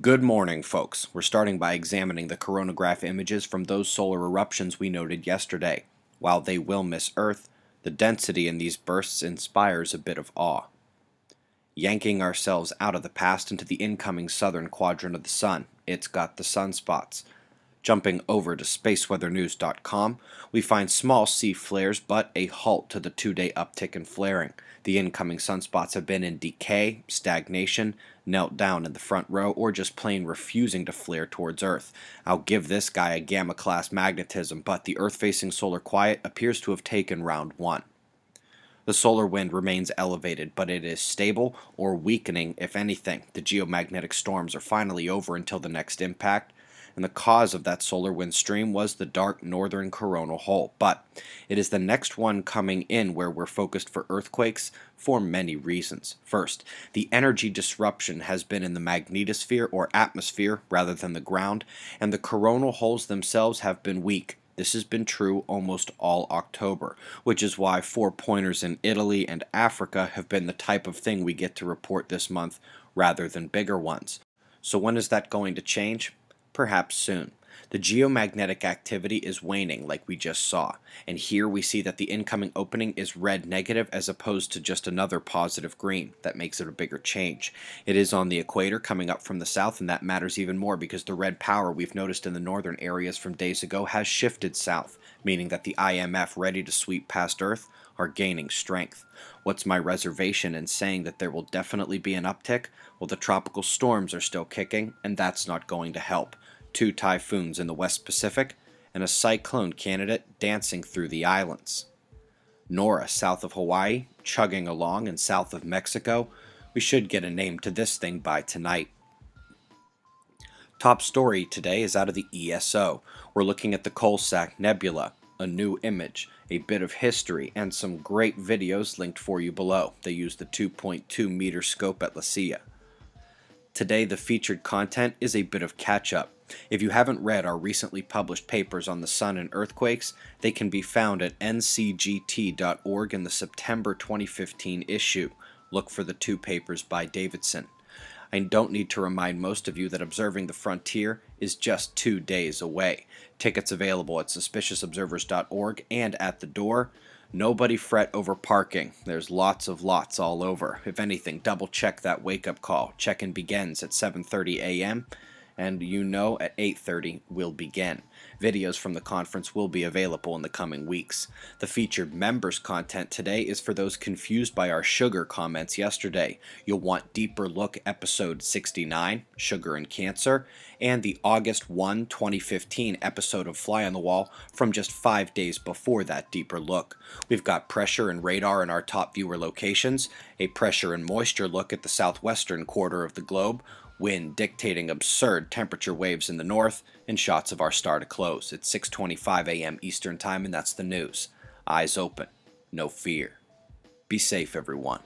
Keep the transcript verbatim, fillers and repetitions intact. Good morning, folks. We're starting by examining the coronagraph images from those solar eruptions we noted yesterday. While they will miss Earth, the density in these bursts inspires a bit of awe. Yanking ourselves out of the past into the incoming southern quadrant of the sun, it's got the sunspots. Jumping over to space weather news dot com, we find small C flares but a halt to the two-day uptick in flaring. The incoming sunspots have been in decay, stagnation, knelt down in the front row, or just plain refusing to flare towards Earth. I'll give this guy a gamma-class magnetism, but the Earth-facing solar quiet appears to have taken round one. The solar wind remains elevated, but it is stable or weakening, if anything. The geomagnetic storms are finally over until the next impact, and the cause of that solar wind stream was the dark northern coronal hole. But it is the next one coming in where we're focused for earthquakes for many reasons. First, the energy disruption has been in the magnetosphere or atmosphere rather than the ground, and the coronal holes themselves have been weak. This has been true almost all October, which is why four-pointers in Italy and Africa have been the type of thing we get to report this month rather than bigger ones. So when is that going to change? Perhaps soon. The geomagnetic activity is waning, like we just saw, and here we see that the incoming opening is red negative as opposed to just another positive green. That makes it a bigger change. It is on the equator coming up from the south, and that matters even more because the red power we've noticed in the northern areas from days ago has shifted south, meaning that the I M F ready to sweep past Earth are gaining strength. What's my reservation in saying that there will definitely be an uptick? Well, the tropical storms are still kicking, and that's not going to help. Two typhoons in the West Pacific, and a cyclone candidate dancing through the islands. Nora, south of Hawaii, chugging along, and south of Mexico. We should get a name to this thing by tonight. Top story today is out of the E S O. We're looking at the Coalsack Nebula, a new image, a bit of history, and some great videos linked for you below. They use the two point two meter scope at La Silla. Today, the featured content is a bit of catch-up. If you haven't read our recently published papers on the sun and earthquakes, they can be found at N C G T dot org in the September twenty fifteen issue. Look for the two papers by Davidson. I don't need to remind most of you that observing the frontier is just two days away. Tickets available at suspicious observers dot org and at the door. Nobody fret over parking. There's lots of lots all over. If anything, double check that wake-up call. Check-in begins at seven thirty A M and you know at eight thirty we'll begin. Videos from the conference will be available in the coming weeks. The featured members content today is for those confused by our sugar comments yesterday. You'll want Deeper Look episode sixty-nine, Sugar and Cancer, and the August first, twenty fifteen episode of Fly on the Wall from just five days before that Deeper Look. We've got pressure and radar in our top viewer locations, a pressure and moisture look at the southwestern quarter of the globe, wind dictating absurd temperature waves in the north, and shots of our star to close. It's six twenty-five A M Eastern Time, and that's the news. Eyes open, no fear. Be safe, everyone.